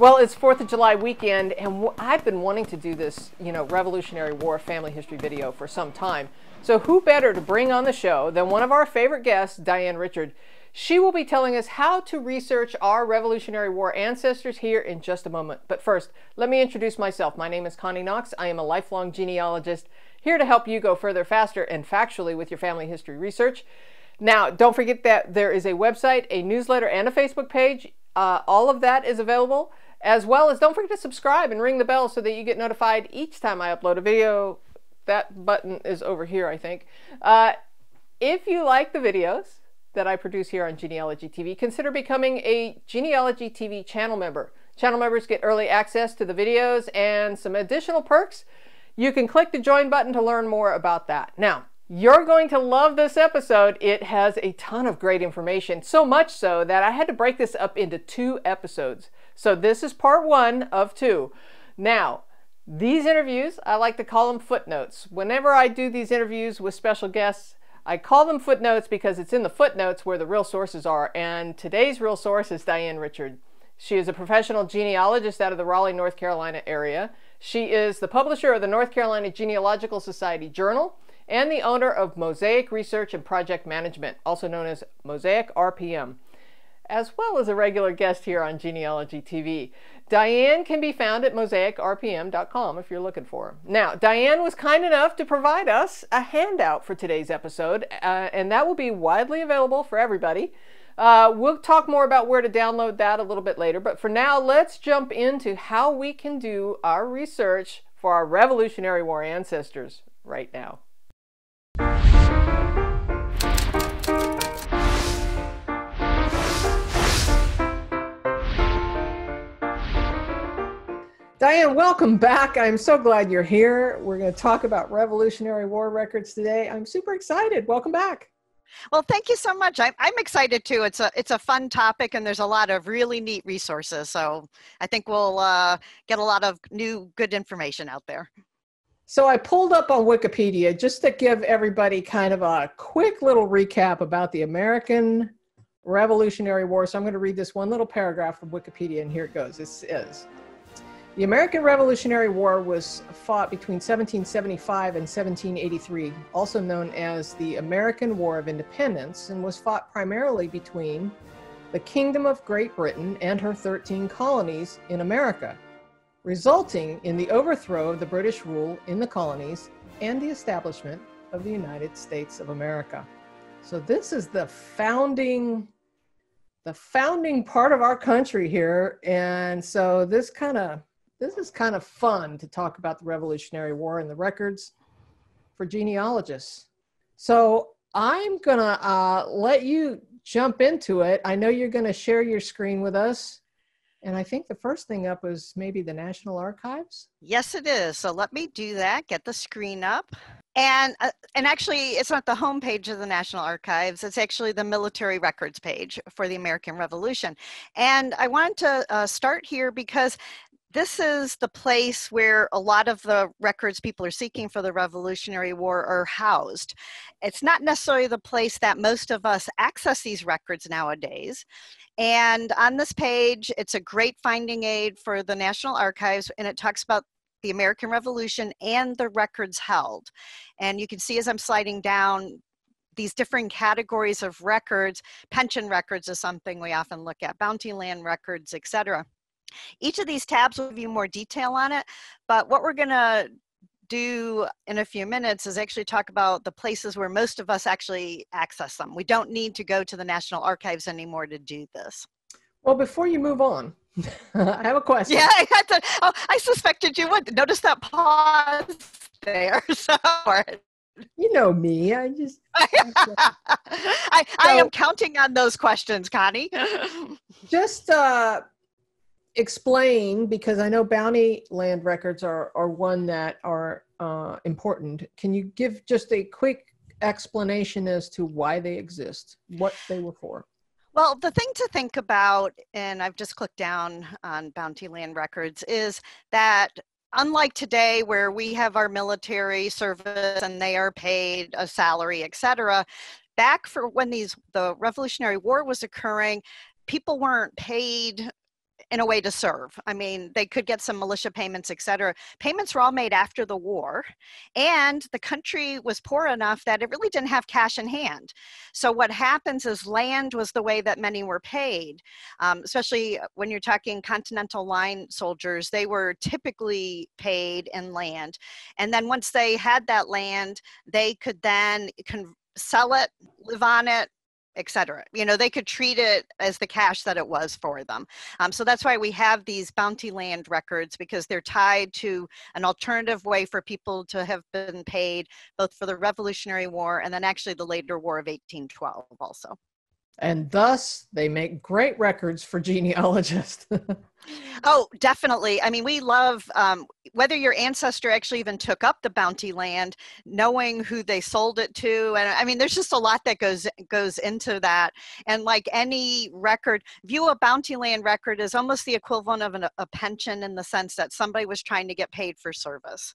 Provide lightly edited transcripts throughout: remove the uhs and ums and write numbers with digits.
Well, it's 4th of July weekend, and I've been wanting to do this, you know, Revolutionary War family history video for some time. So who better to bring on the show than one of our favorite guests, Diane Richard. She will be telling us how to research our Revolutionary War ancestors here in just a moment. But first, let me introduce myself. My name is Connie Knox. I am a lifelong genealogist here to help you go further, faster, and factually with your family history research. Now, don't forget that there is a website, a newsletter, and a Facebook page. All of that is available, as well as don't forget to subscribe and ring the bell so that you get notified each time I upload a video. That button is over here, I think. If you like the videos that I produce here on Genealogy TV, consider becoming a Genealogy TV channel member. Channel members get early access to the videos and some additional perks. You can click the join button to learn more about that. Now, you're going to love this episode. It has a ton of great information, so much so that I had to break this up into 2 episodes. So this is part 1 of 2. Now, these interviews, I like to call them footnotes. Whenever I do these interviews with special guests, I call them footnotes because it's in the footnotes where the real sources are. And today's real source is Diane Richard. She is a professional genealogist out of the Raleigh, North Carolina area. She is the publisher of the North Carolina Genealogical Society Journal and the owner of Mosaic Research and Project Management, also known as Mosaic RPM, as well as a regular guest here on Genealogy TV. Diane can be found at mosaicrpm.com if you're looking for her. Now, Diane was kind enough to provide us a handout for today's episode, and that will be widely available for everybody. We'll talk more about where to download that a little bit later, but for now, let's jump into how we can do our research for our Revolutionary War ancestors right now. Diane, welcome back. I'm so glad you're here. We're going to talk about Revolutionary War records today. I'm super excited. Welcome back. Well, thank you so much. I'm excited too. It's a fun topic, and there's a lot of really neat resources. So I think we'll get a lot of new good information out there. So I pulled up on Wikipedia just to give everybody kind of a quick little recap about the American Revolutionary War. So I'm going to read this one little paragraph from Wikipedia, and here it goes. This is: the American Revolutionary War was fought between 1775 and 1783, also known as the American War of Independence, and was fought primarily between the Kingdom of Great Britain and her 13 colonies in America, resulting in the overthrow of the British rule in the colonies and the establishment of the United States of America. So this is the founding part of our country here, and so this is kind of fun to talk about the Revolutionary War and the records for genealogists. So I'm going to let you jump into it. I know you're going to share your screen with us. And I think the first thing up is maybe the National Archives. Yes, it is. So let me do that. Get the screen up. And actually, it's not the homepage of the National Archives. It's actually the military records page for the American Revolution. And I want to start here because this is the place where a lot of the records people are seeking for the Revolutionary War are housed. It's not necessarily the place that most of us access these records nowadays. And on this page, it's a great finding aid for the National Archives, and it talks about the American Revolution and the records held. And you can see as I'm sliding down, these different categories of records. Pension records is something we often look at, bounty land records, etc. Each of these tabs will give you more detail on it, but what we're going to do in a few minutes is actually talk about the places where most of us actually access them. We don't need to go to the National Archives anymore to do this. Well, before you move on, I have a question. Yeah, I suspected you would. Notice that pause there. So. You know me. I am counting on those questions, Connie. Just explain, because I know bounty land records are one that are important. Can you give just a quick explanation as to why they exist, what they were for? Well, the thing to think about, and I've just clicked down on bounty land records, is that unlike today where we have our military service and they are paid a salary, etc., back for when the Revolutionary War was occurring, people weren't paid in a way to serve. I mean, they could get some militia payments, et cetera. Payments were all made after the war, and the country was poor enough that it really didn't have cash in hand. So what happens is land was the way that many were paid, especially when you're talking Continental Line soldiers. They were typically paid in land. And then once they had that land, they could then sell it, live on it, etc. You know, they could treat it as the cash that it was for them. So that's why we have these bounty land records, because they're tied to an alternative way for people to have been paid, both for the Revolutionary War and then actually the later War of 1812 also. And thus, they make great records for genealogists. Oh, definitely. I mean, we love, whether your ancestor actually even took up the bounty land, knowing who they sold it to. And I mean, there's just a lot that goes into that. And like any record, view a bounty land record as almost the equivalent of a pension, in the sense that somebody was trying to get paid for service.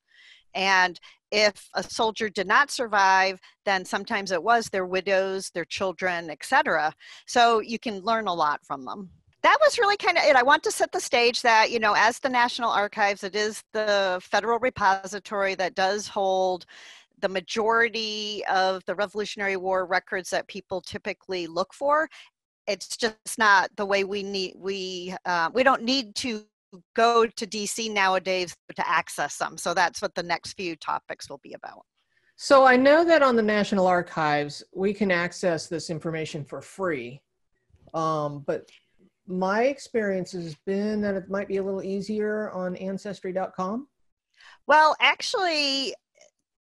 And if a soldier did not survive, then sometimes it was their widows, their children, etc. So you can learn a lot from them. That was really kind of it. I want to set the stage that, you know, as the National Archives, it is the federal repository that does hold the majority of the Revolutionary War records that people typically look for. It's just not the way we don't need to go to DC nowadays to access them. So that's what the next few topics will be about. So I know that on the National Archives, we can access this information for free, but my experience has been that it might be a little easier on Ancestry.com. Well, actually,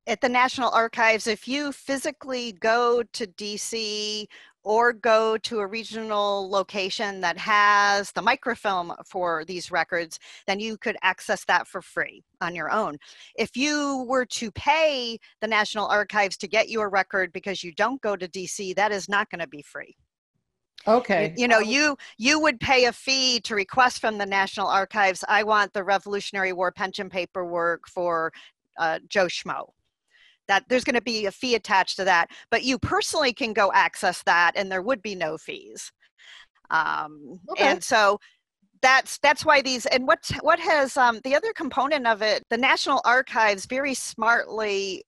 at the National Archives, if you physically go to DC or go to a regional location that has the microfilm for these records, then you could access that for free on your own. If you were to pay the National Archives to get you a record because you don't go to DC, that is not going to be free. Okay. You know, you would pay a fee to request from the National Archives, I want the Revolutionary War pension paperwork for Joe Schmo. That there's going to be a fee attached to that, but you personally can go access that, and there would be no fees. Okay. And so that's why these, and what has the other component of it, the National Archives very smartly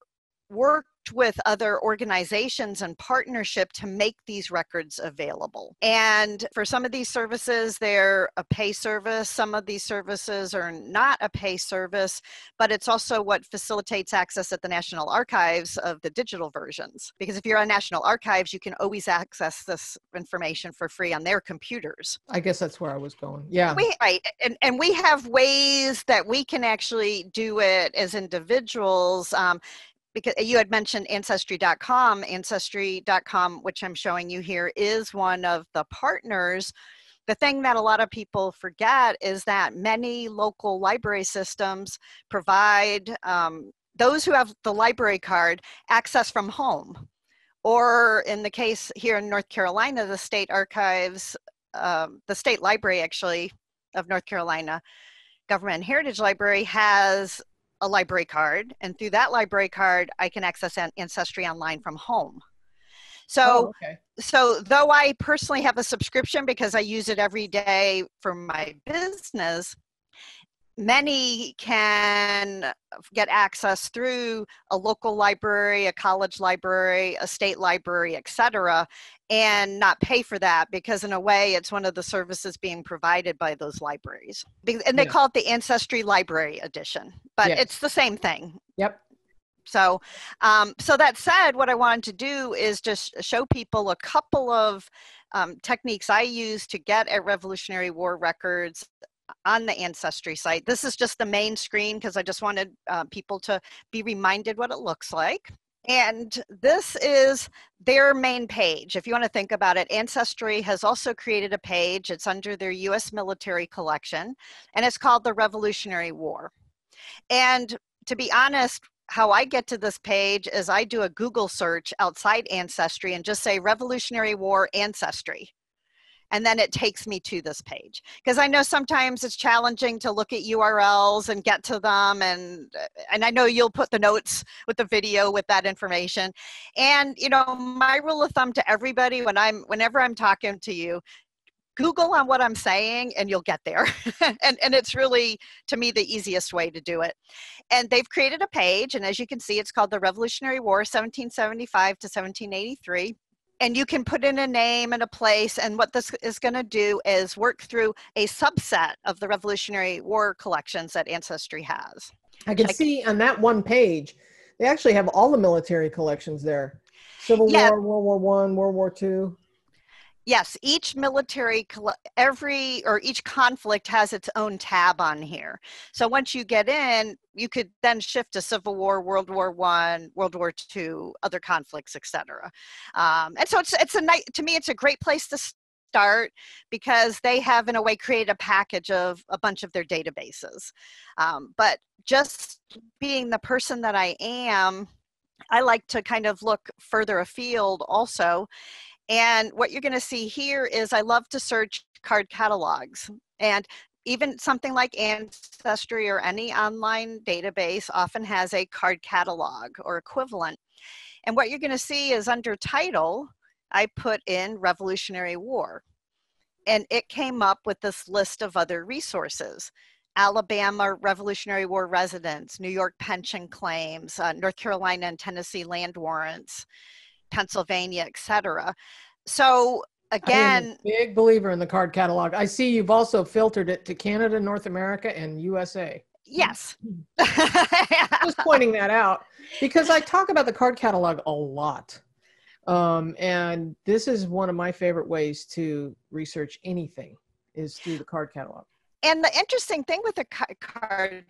worked with other organizations and partnership to make these records available. And for some of these services, they're a pay service. Some of these services are not a pay service, but it's also what facilitates access at the National Archives of the digital versions. Because if you're on National Archives, you can always access this information for free on their computers. I guess that's where I was going. Yeah. Right. And we have ways that we can actually do it as individuals. Because you had mentioned Ancestry.com. Ancestry.com, which I'm showing you here, is one of the partners. The thing that a lot of people forget is that many local library systems provide those who have the library card access from home. Or in the case here in North Carolina, the state archives, the state library actually of North Carolina, Government and Heritage Library has a library card, and through that library card, I can access Ancestry online from home. So, oh, okay. So though I personally have a subscription because I use it every day for my business, many can get access through a local library, a college library, a state library, etc., and not pay for that, because in a way it's one of the services being provided by those libraries. And they call it the Ancestry Library Edition, but it's the same thing. Yep. So, so that said, what I wanted to do is just show people a couple of techniques I use to get at Revolutionary War records on the Ancestry site. This is just the main screen because I just wanted people to be reminded what it looks like. And this is their main page. If you want to think about it, Ancestry has also created a page. It's under their U.S. military collection, and it's called the Revolutionary War. And to be honest, how I get to this page is I do a Google search outside Ancestry and just say Revolutionary War Ancestry. And then it takes me to this page. Because I know sometimes it's challenging to look at URLs and get to them. And I know you'll put the notes with the video with that information. And, you know, my rule of thumb to everybody whenever I'm talking to you, Google on what I'm saying and you'll get there. and it's really, to me, the easiest way to do it. And they've created a page, and as you can see, it's called the Revolutionary War, 1775 to 1783. And you can put in a name and a place, and what this is going to do is work through a subset of the Revolutionary War collections that Ancestry has. I can see on that one page, they actually have all the military collections there. Civil War, World War I, World War II. Yes, each military, each conflict has its own tab on here. So once you get in, you could then shift to Civil War, World War I, World War II, other conflicts, etc. And so it's a nice, to me, it's a great place to start, because they have, in a way, created a package of a bunch of their databases. But just being the person that I am, I like to kind of look further afield also. And what you're going to see here is I love to search card catalogs, and even something like Ancestry or any online database often has a card catalog or equivalent. And what you're going to see is under title, I put in Revolutionary War, and it came up with this list of other resources. Alabama Revolutionary War residents, New York pension claims, North Carolina and Tennessee land warrants, Pennsylvania, etc. So again, I'm a big believer in the card catalog. I see you've also filtered it to Canada, North America, and USA. Yes. Just pointing that out, because I talk about the card catalog a lot. And this is one of my favorite ways to research anything, is through the card catalog. And the interesting thing with the card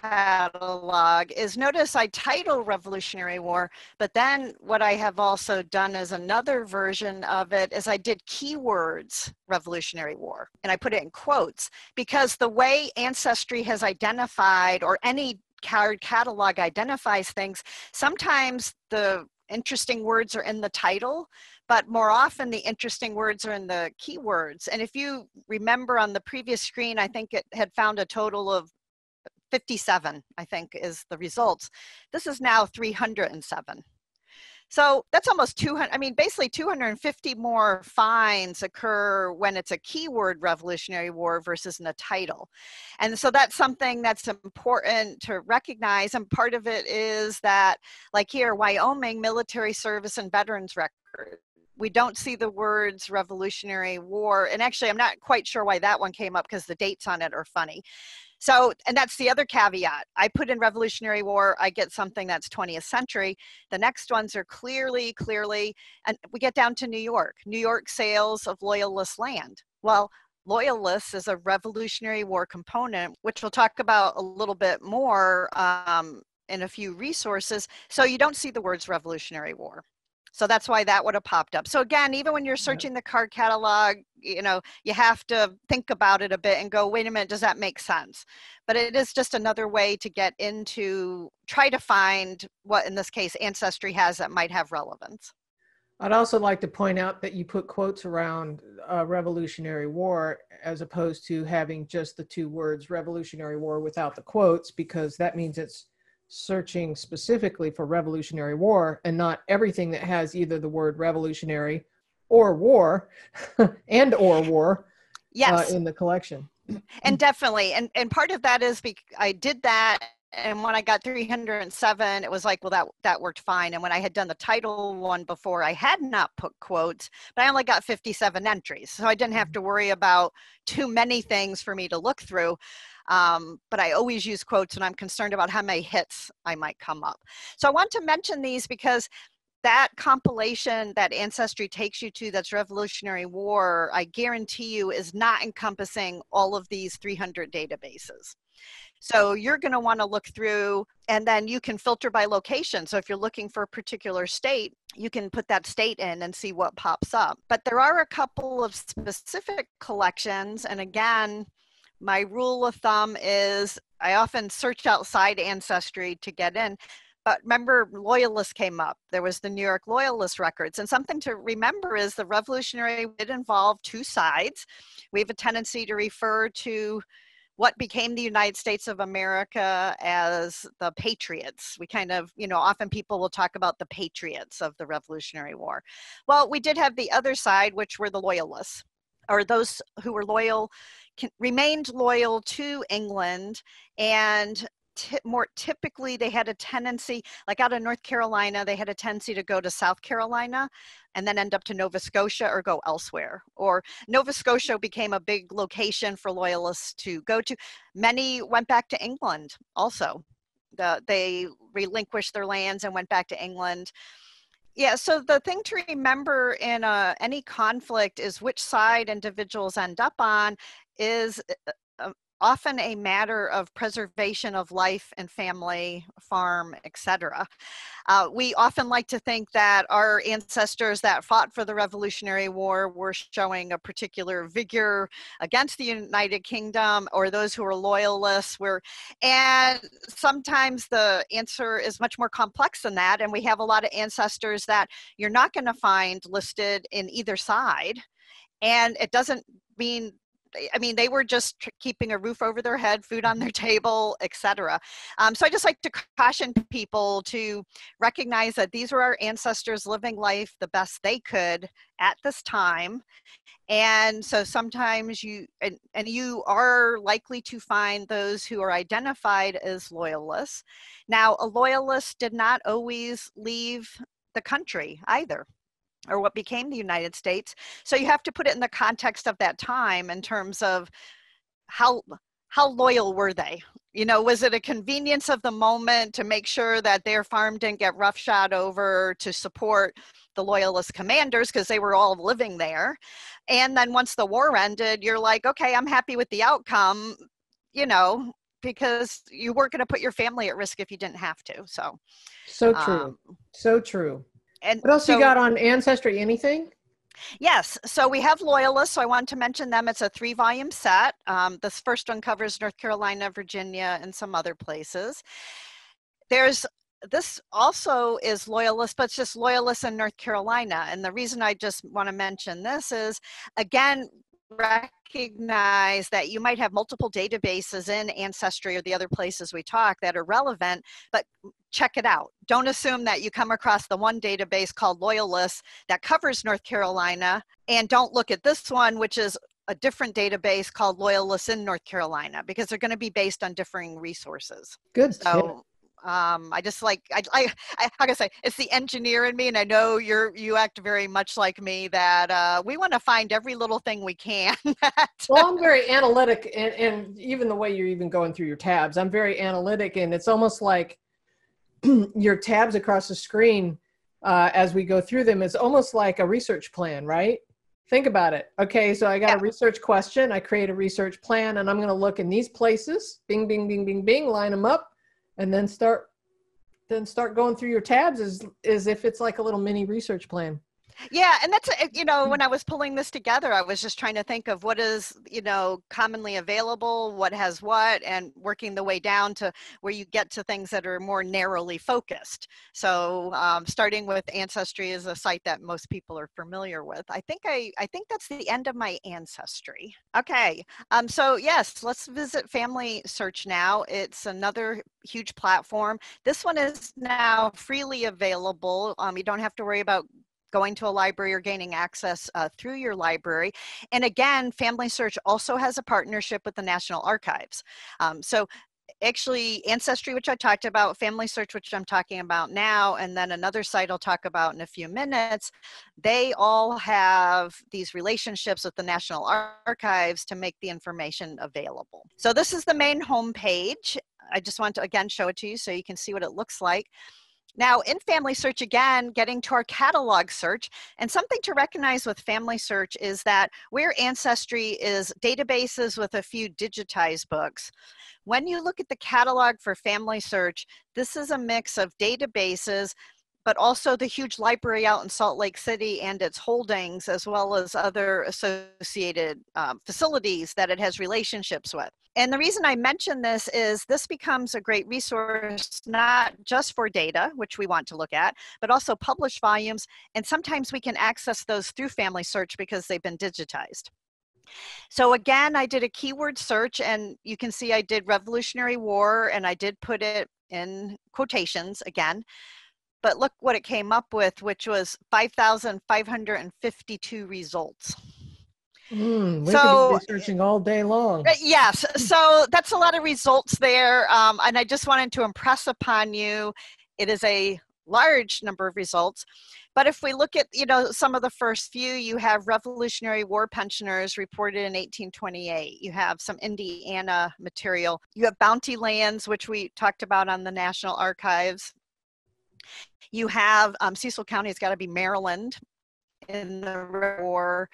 catalog is, notice I title Revolutionary War, but then what I have also done as another version of it is I did keywords Revolutionary War, and I put it in quotes, because the way Ancestry has identified, or any card catalog identifies things, sometimes the interesting words are in the title, but more often the interesting words are in the keywords. And if you remember on the previous screen, I think it had found a total of 57, I think, is the results. This is now 307. So that's almost 200, I mean, basically 250 more finds occur when it's a keyword Revolutionary War versus in a title. And so that's something that's important to recognize. And part of it is that, like here, Wyoming military service and veterans record. We don't see the words Revolutionary War. And actually, I'm not quite sure why that one came up, because the dates on it are funny. So, and that's the other caveat. I put in Revolutionary War, I get something that's 20th century. The next ones are clearly, and we get down to New York. New York sales of Loyalist land. Well, Loyalists is a Revolutionary War component, which we'll talk about a little bit more in a few resources. So you don't see the words Revolutionary War. So that's why that would have popped up. So again, even when you're searching the card catalog, you know, you have to think about it a bit and go, wait a minute, does that make sense? But it is just another way to get into, try to find what in this case Ancestry has that might have relevance. I'd also like to point out that you put quotes around Revolutionary War, as opposed to having just the two words Revolutionary War without the quotes, because that means it's searching specifically for Revolutionary War, and not everything that has either the word revolutionary or war and or war in the collection. And definitely, and part of that is I did that, and when I got 307, it was like, well, that worked fine. And when I had done the title one before, I had not put quotes, but I only got 57 entries, so I didn't have to worry about too many things for me to look through. But I always use quotes, and I'm concerned about how many hits I might come up. So I want to mention these, because that compilation that Ancestry takes you to, that's Revolutionary War, I guarantee you is not encompassing all of these 300 databases. So you're going to want to look through, and then you can filter by location. So if you're looking for a particular state, you can put that state in and see what pops up. But there are a couple of specific collections, and again, my rule of thumb is I often search outside Ancestry to get in, but remember Loyalists came up. There was the New York Loyalist records, and something to remember is the Revolutionary did involve two sides. We have a tendency to refer to what became the United States of America as the Patriots. We kind of, you know, often people will talk about the Patriots of the Revolutionary War. Well, we did have the other side, which were the Loyalists. or those who were loyal, remained loyal to England, and more typically they had a tendency, like out of North Carolina, they had a tendency to go to South Carolina and then end up to Nova Scotia or go elsewhere. Or Nova Scotia became a big location for Loyalists to go to. Many went back to England also. They relinquished their lands and went back to England. Yeah, so the thing to remember in any conflict is which side individuals end up on is often a matter of preservation of life and family, farm, etc. We often like to think that our ancestors that fought for the Revolutionary War were showing a particular vigor against the United Kingdom, or those who were loyalists were, and sometimes the answer is much more complex than that, and we have a lot of ancestors that you're not going to find listed in either side, and it doesn't mean, I mean, they were just keeping a roof over their head, food on their table, etc. So I just like to caution people to recognize that these were our ancestors living life the best they could at this time. And so sometimes you are likely to find those who are identified as loyalists. Now, a loyalist did not always leave the country either, or what became the United States. So you have to put it in the context of that time in terms of how loyal were they? You know, was it a convenience of the moment to make sure that their farm didn't get roughshod over to support the Loyalist commanders because they were all living there? And then once the war ended, you're like, okay, I'm happy with the outcome, you know, because you weren't going to put your family at risk if you didn't have to. So, so true. And what else you got on Ancestry? Anything? Yes. So we have Loyalists. So I wanted to mention them. It's a 3-volume set. This first one covers North Carolina, Virginia, and some other places. This also is Loyalist, but it's just Loyalists in North Carolina. And the reason I just want to mention this is, again, recognize that you might have multiple databases in Ancestry or the other places we talk that are relevant, but check it out. Don't assume that you come across the one database called Loyalists that covers North Carolina, and don't look at this one, which is a different database called Loyalists in North Carolina, because they're going to be based on differing resources. Good. So I just like, I gotta say, it's the engineer in me, and I know you act very much like me, that we want to find every little thing we can. Well, I'm very analytic, and even the way you're even going through your tabs, I'm very analytic, and it's almost like your tabs across the screen as we go through them, it's almost like a research plan, right? Think about it. Okay, so I got a research question, I create a research plan, and I'm going to look in these places, bing, bing, bing, bing, bing, line them up, and then start going through your tabs as if it's like a little mini research plan. Yeah, and that's, you know, when I was pulling this together, I was just trying to think of what is, you know, commonly available, what has what, and working the way down to where you get to things that are more narrowly focused. So starting with Ancestry is a site that most people are familiar with. I think that's the end of my Ancestry. Okay, so yes, let's visit Family Search now. It's another huge platform. This one is now freely available. You don't have to worry about going to a library or gaining access through your library. And again, Family Search also has a partnership with the National Archives. So actually Ancestry, which I talked about, Family Search, which I'm talking about now, and then another site I'll talk about in a few minutes, they all have these relationships with the National Archives to make the information available. So this is the main homepage. I just want to again show it to you so you can see what it looks like. Now in Family Search, again, getting to our catalog search, and something to recognize with Family Search is that where Ancestry is databases with a few digitized books, when you look at the catalog for Family Search, this is a mix of databases, but also the huge library out in Salt Lake City and its holdings, as well as other associated facilities that it has relationships with. And the reason I mention this is this becomes a great resource, not just for data, which we want to look at, but also published volumes. And sometimes we can access those through Family Search because they've been digitized. So again, I did a keyword search, and you can see I did Revolutionary War, and I did put it in quotations again. But look what it came up with, which was 5,552 results. We could be researching all day long. Yes, so that's a lot of results there. And I just wanted to impress upon you, it is a large number of results. But if we look at, you know, some of the first few, you have Revolutionary War pensioners reported in 1828. You have some Indiana material. You have bounty lands, which we talked about on the National Archives. You have Cecil County has got to be Maryland in the war.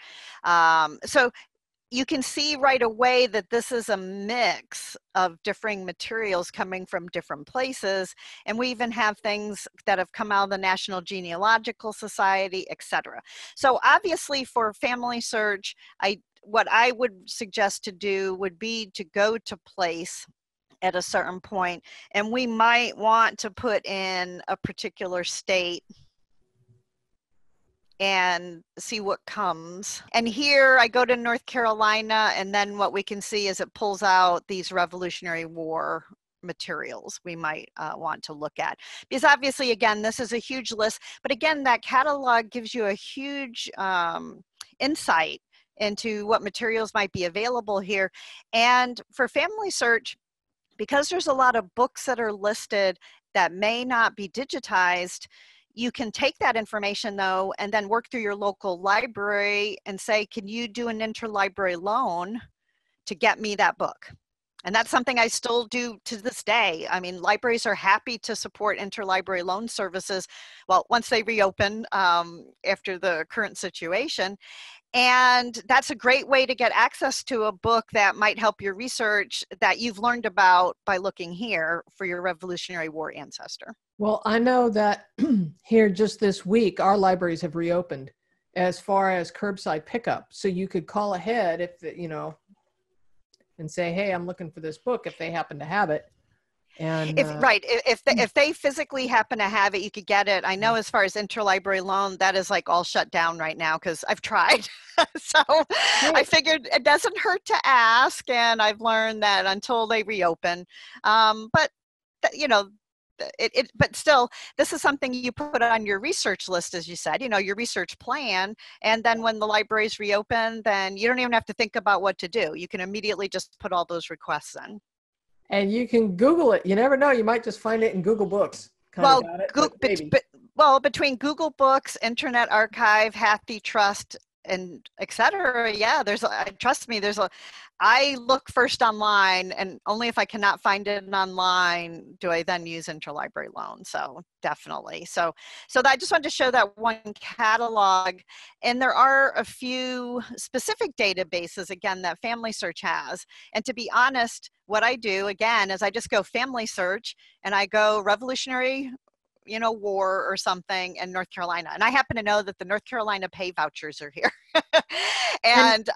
So you can see right away that this is a mix of differing materials coming from different places. And we even have things that have come out of the National Genealogical Society, etc. So obviously for Family Search, what I would suggest to do would be to go to place at a certain point. And we might want to put in a particular state and see what comes. And here I go to North Carolina, and then what we can see is it pulls out these Revolutionary War materials we might want to look at. Because obviously, again, this is a huge list, but again, that catalog gives you a huge insight into what materials might be available here. And for Family Search, because there's a lot of books that are listed that may not be digitized, you can take that information though, and then work through your local library and say, can you do an interlibrary loan to get me that book? And that's something I still do to this day. I mean, libraries are happy to support interlibrary loan services, well, once they reopen after the current situation. And that's a great way to get access to a book that might help your research that you've learned about by looking here for your Revolutionary War ancestor. Well, I know that here just this week, our libraries have reopened as far as curbside pickup. So you could call ahead if, you know, and say, hey, I'm looking for this book if they happen to have it. And if they physically happen to have it, you could get it. I know as far as interlibrary loan, that is like all shut down right now because I've tried. So I figured it doesn't hurt to ask. And I've learned that until they reopen, but you know, but still, this is something you put on your research list, as you said, you know, your research plan. And then when the libraries reopen, then you don't even have to think about what to do. You can immediately just put all those requests in. And you can Google it. You never know. You might just find it in Google Books. Well, between Google Books, Internet Archive, Hathi Trust, and et cetera. Yeah, there's a, trust me, there's a, I look first online, and only if I cannot find it online do I then use interlibrary loan. So definitely. So I just wanted to show that one catalog, and there are a few specific databases again that Family Search has. And to be honest, what I do again is I just go Family Search and I go Revolutionary War or something in North Carolina. And I happen to know that the North Carolina pay vouchers are here. and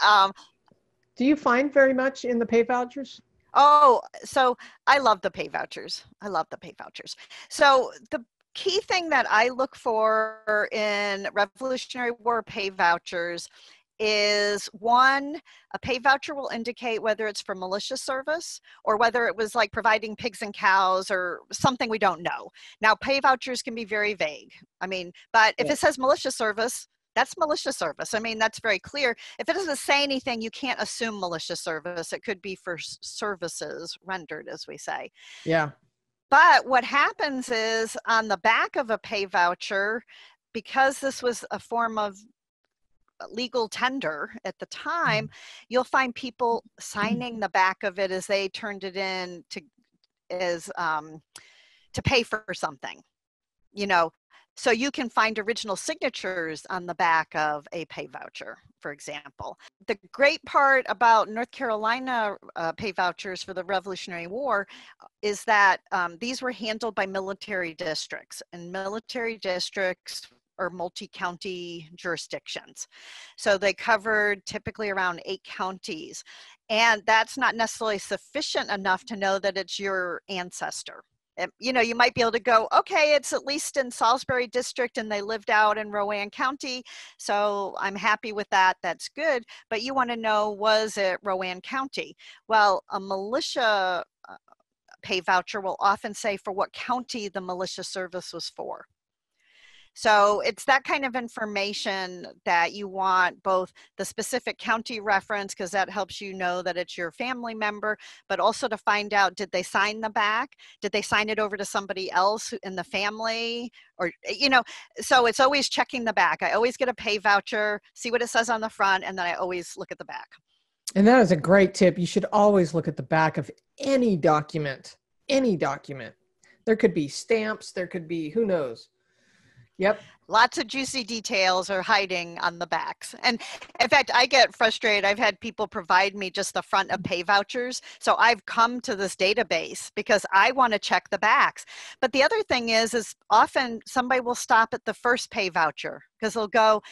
do you find very much in the pay vouchers? Oh, so I love the pay vouchers. I love the pay vouchers. So the key thing that I look for in Revolutionary War pay vouchers is one, a pay voucher will indicate whether it's for militia service or whether it was like providing pigs and cows or something we don't know. Now, pay vouchers can be very vague. I mean, but if it says militia service, that's militia service. I mean, that's very clear. If it doesn't say anything, you can't assume militia service. It could be for services rendered, as we say. Yeah. But what happens is on the back of a pay voucher, because this was a form of legal tender at the time, you'll find people signing the back of it as they turned it in to pay for something, you know. So you can find original signatures on the back of a pay voucher, for example. The great part about North Carolina pay vouchers for the Revolutionary War is that these were handled by military districts, and military districts or multi-county jurisdictions. So they covered typically around 8 counties. And that's not necessarily sufficient enough to know that it's your ancestor. And, you know, you might be able to go, okay, it's at least in Salisbury District and they lived out in Rowan County. So I'm happy with that, that's good. But you wanna know, was it Rowan County? Well, a militia pay voucher will often say for what county the militia service was for. So it's that kind of information that you want, both the specific county reference, because that helps you know that it's your family member, but also to find out, did they sign the back? Did they sign it over to somebody else in the family? Or, you know, so it's always checking the back. I always get a pay voucher, see what it says on the front, and then I always look at the back. And that is a great tip. You should always look at the back of any document, any document. There could be stamps, there could be, who knows? Yep. Lots of juicy details are hiding on the backs. And in fact, I get frustrated. I've had people provide me just the front of pay vouchers. So I've come to this database because I want to check the backs. But the other thing is often somebody will stop at the first pay voucher because they'll go,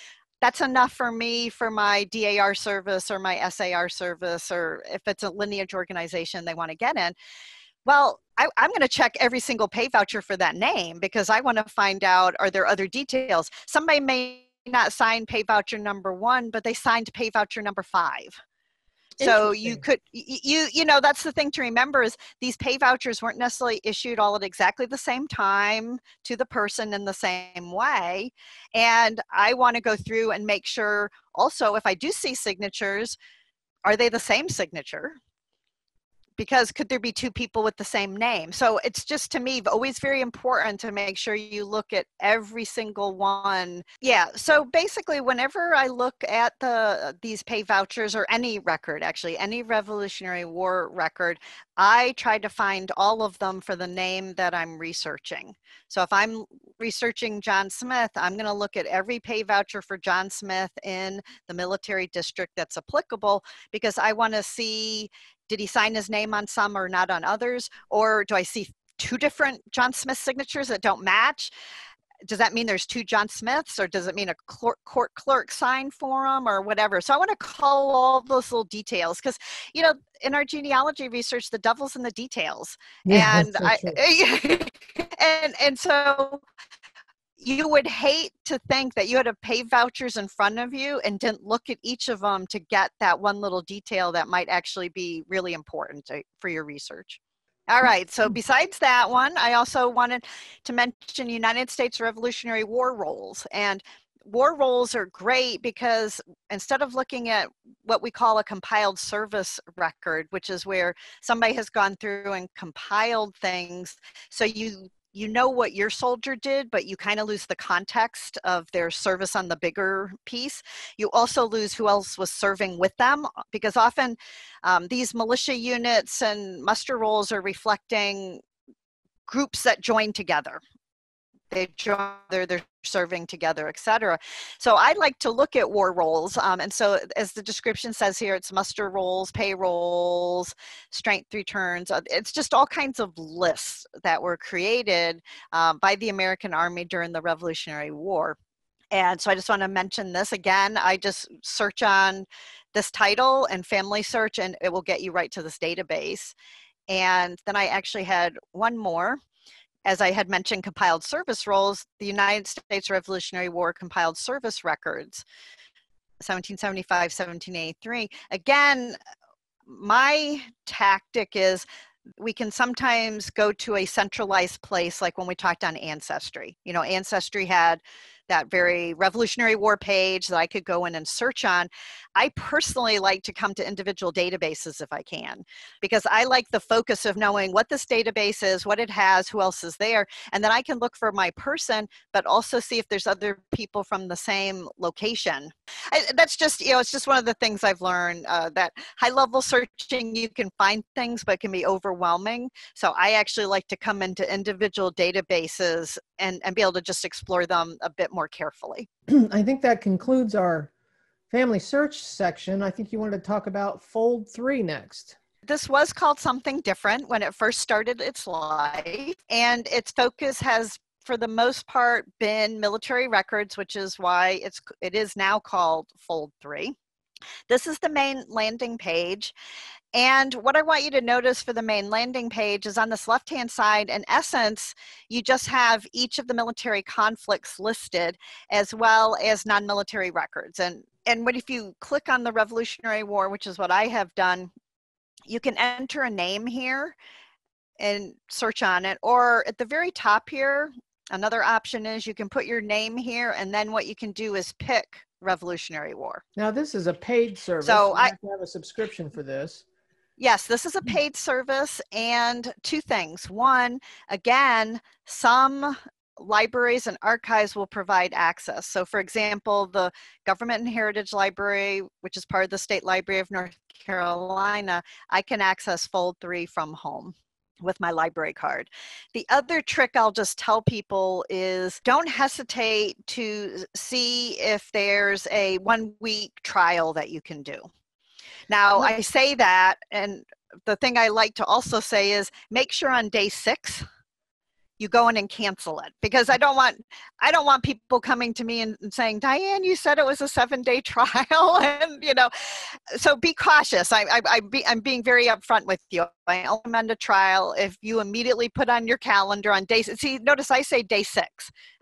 that's enough for me for my DAR service or my SAR service, or if it's a lineage organization they want to get in. Well, I'm going to check every single pay voucher for that name because I want to find out, are there other details? Somebody may not sign pay voucher number 1, but they signed pay voucher number 5. So you could, you know, that's the thing to remember is these pay vouchers weren't necessarily issued all at exactly the same time to the person in the same way. And I want to go through and make sure also if I do see signatures, are they the same signature? Because could there be 2 people with the same name? So it's just, to me, always very important to make sure you look at every single one. Yeah, so basically whenever I look at these pay vouchers or any record, actually, any Revolutionary War record, I try to find all of them for the name that I'm researching. So if I'm researching John Smith, I'm going to look at every pay voucher for John Smith in the military district that's applicable because I want to see, did he sign his name on some or not on others? Or do I see 2 different John Smith signatures that don't match? Does that mean there's 2 John Smiths, or does it mean a court clerk signed for them or whatever? So I want to cull all those little details because, you know, in our genealogy research, the devil's in the details. Yeah, and that's so true. and so you would hate to think that you had to pay vouchers in front of you and didn't look at each of them to get that one little detail that might actually be really important for your research. All right, so besides that one, I also wanted to mention United States Revolutionary War rolls. And war rolls are great because instead of looking at what we call a compiled service record, which is where somebody has gone through and compiled things, so you know what your soldier did, but you kind of lose the context of their service on the bigger piece. You also lose who else was serving with them, because often these militia units and muster rolls are reflecting groups that join together. They join, they're serving together, etc. So I like to look at war rolls. And so as the description says here, it's muster rolls, pay rolls, strength returns. It's just all kinds of lists that were created by the American Army during the Revolutionary War. And so I just want to mention this again. I just search on this title and Family Search, and it will get you right to this database. And then I actually had one more. As I had mentioned, compiled service rolls, the United States Revolutionary War compiled service records, 1775, 1783. Again, my tactic is we can sometimes go to a centralized place, like when we talked on Ancestry. You know, Ancestry had that very Revolutionary War page that I could go in and search on. I personally like to come to individual databases if I can, because I like the focus of knowing what this database is, what it has, who else is there, and then I can look for my person, but also see if there's other people from the same location. That's just, you know, it's just one of the things I've learned, that high-level searching, you can find things, but it can be overwhelming. So I actually like to come into individual databases and be able to just explore them a bit more carefully. I think that concludes our family search section. I think you wanted to talk about Fold3 next. This was called something different when it first started its life, and its focus has, for the most part, been military records, which is why it is now called Fold3. This is the main landing page. And what I want you to notice for the main landing page is on this left-hand side, in essence, you just have each of the military conflicts listed as well as non-military records. And if you click on the Revolutionary War, which is what I have done, you can enter a name here and search on it. Or at the very top here, Another option is you can put your name here, and then what you can do is pick Revolutionary War. Now this is a paid service, so I have to have a subscription for this. Yes, this is a paid service, and two things. One, again, some libraries and archives will provide access. So for example, the Government and Heritage Library, which is part of the State Library of North Carolina, I can access Fold3 from home with my library card. The other trick I'll just tell people is don't hesitate to see if there's a one-week trial that you can do. Now, I say that, and the thing I like to also say is make sure on day 6 you go in and cancel it, because I don't want people coming to me and saying, Diane, you said it was a 7-day trial, and you know, so be cautious. I'm being very upfront with you. I recommend a trial if you immediately put on your calendar on day. See, notice I say day 6.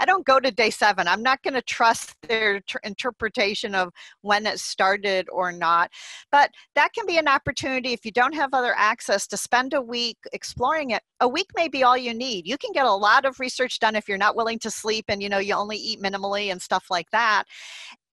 I don't go to day 7. I'm not going to trust their interpretation of when it started or not. But that can be an opportunity if you don't have other access to spend a week exploring it. A week may be all you need. You can get a lot of research done if you're not willing to sleep and, you know, you only eat minimally and stuff like that.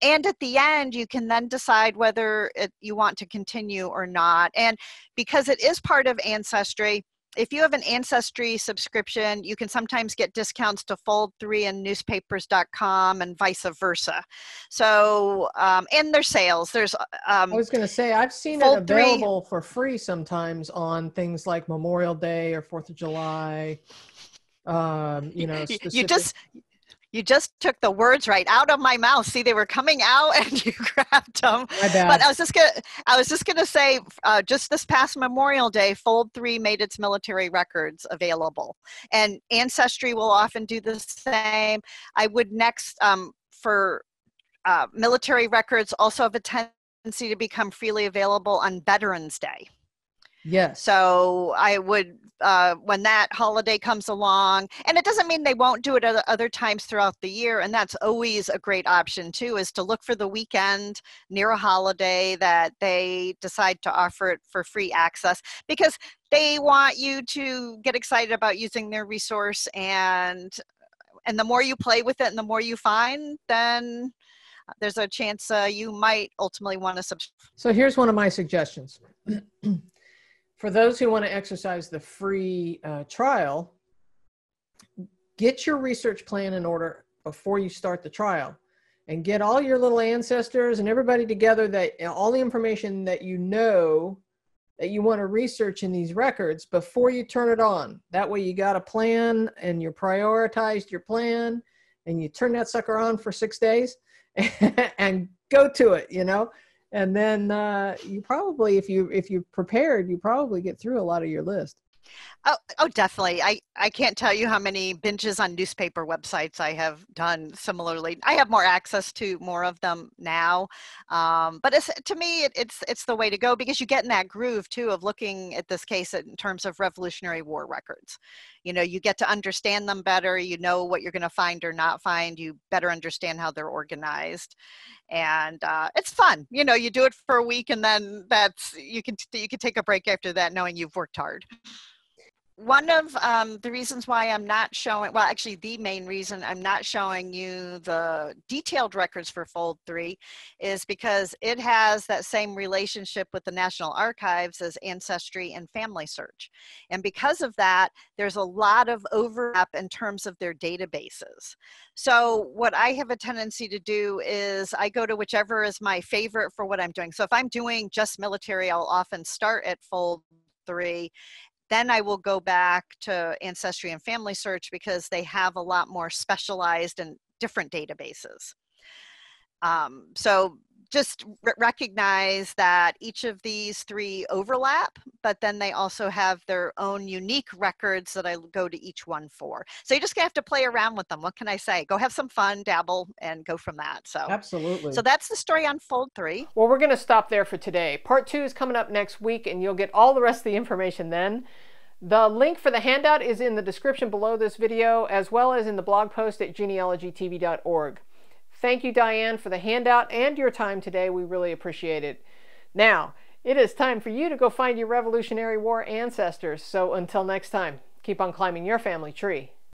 And at the end, you can then decide whether you want to continue or not. And because it is part of Ancestry, if you have an Ancestry subscription, you can sometimes get discounts to Fold3 and newspapers.com and vice versa. So, and their sales. There's. I was going to say, I've seen Fold3 available for free sometimes on things like Memorial Day or 4th of July. You know, you just took the words right out of my mouth. See, they were coming out and you grabbed them. My bad. But I was just gonna say, just this past Memorial Day, Fold3 made its military records available, and Ancestry will often do the same. I would next for military records also have a tendency to become freely available on Veterans Day. Yes. So I would, when that holiday comes along, and it doesn't mean they won't do it at other times throughout the year, and that's always a great option too, is to look for the weekend near a holiday that they decide to offer it for free access, because they want you to get excited about using their resource, and the more you play with it and the more you find, then there's a chance you might ultimately want to subscribe. So here's one of my suggestions. For those who want to exercise the free trial, get your research plan in order before you start the trial, and get all your little ancestors and everybody together, that all the information that you know that you want to research in these records before you turn it on. That way you got a plan and you prioritized your plan, and you turn that sucker on for 6 days and go to it, you know? And then you probably, if you're prepared, you probably get through a lot of your list. Oh, definitely. I can't tell you how many binges on newspaper websites I have done similarly. I have more access to more of them now. But to me, it's the way to go, because you get in that groove too of looking at this case in terms of Revolutionary War records. You know, you get to understand them better. You know what you're going to find or not find. You better understand how they're organized. And it's fun. You know, you do it for a week, and then you can take a break after that knowing you've worked hard. One of the reasons why I'm not showing, well, actually the main reason I'm not showing you the detailed records for Fold3 is because it has that same relationship with the National Archives as Ancestry and Family Search. And because of that, there's a lot of overlap in terms of their databases. So what I have a tendency to do is I go to whichever is my favorite for what I'm doing. So if I'm doing just military, I'll often start at Fold3. Then I will go back to Ancestry and Family Search, because they have a lot more specialized and different databases. So just recognize that each of these three overlap, but then they also have their own unique records that I go to each one for. So you're just gonna have to play around with them. What can I say? Go have some fun, dabble, and go from that. So absolutely. So that's the story on Fold3. Well, we're gonna stop there for today. Part 2 is coming up next week, and you'll get all the rest of the information then. The link for the handout is in the description below this video, as well as in the blog post at genealogytv.org. Thank you, Diane, for the handout and your time today. We really appreciate it. Now, it is time for you to go find your Revolutionary War ancestors. So until next time, keep on climbing your family tree.